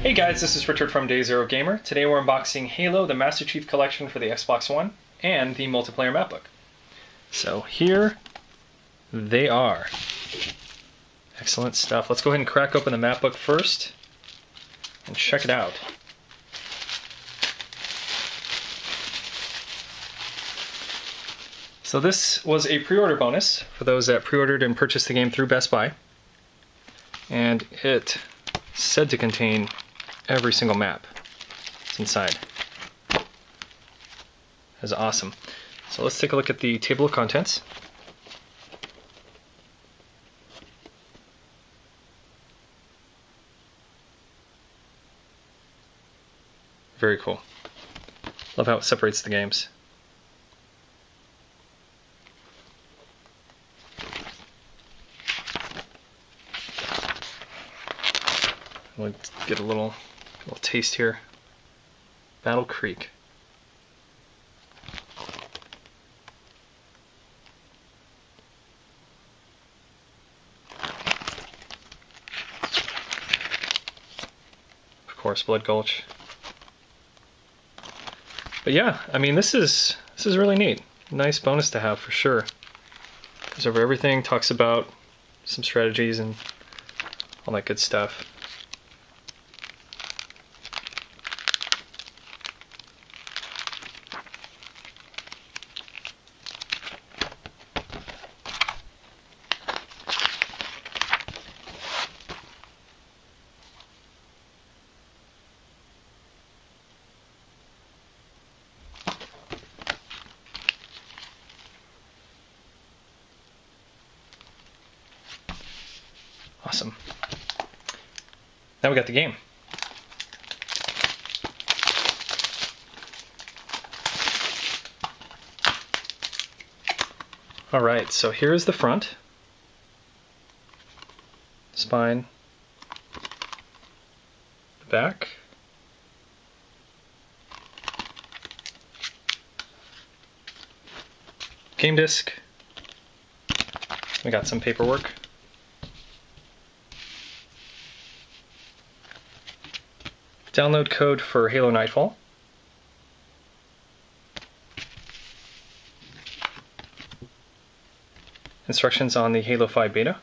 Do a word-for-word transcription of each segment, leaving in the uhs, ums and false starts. Hey guys, this is Richard from Day Zero Gamer. Today we're unboxing Halo, the Master Chief Collection for the Xbox One, and the multiplayer Mapbook. So here they are. Excellent stuff. Let's go ahead and crack open the Mapbook first and check it out. So this was a pre-order bonus for those that pre-ordered and purchased the game through Best Buy. And it said to contain every single map that's inside. That's awesome. So let's take a look at the table of contents. Very cool. Love how it separates the games. Let's get a little, little taste here. Battle Creek. Of course, Blood Gulch. But yeah, I mean, this is this is really neat. Nice bonus to have for sure. Goes over everything, talks about some strategies and all that good stuff. Awesome. Now we got the game. All right, so here's the front, spine, the back, game disc. We got some paperwork. Download code for Halo Nightfall. Instructions on the Halo five beta.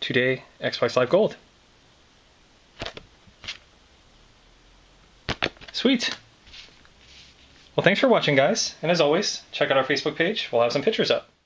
Two-day Xbox Live Gold. Sweet! Well, thanks for watching, guys. And as always, check out our Facebook page. We'll have some pictures up.